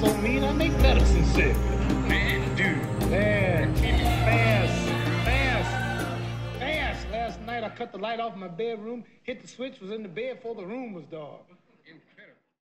was so mean, I make medicine sick. Man, dude. Man, keep it fast, fast, fast. Last night I cut the light off my bedroom, hit the switch, was in the bed before the room was dark.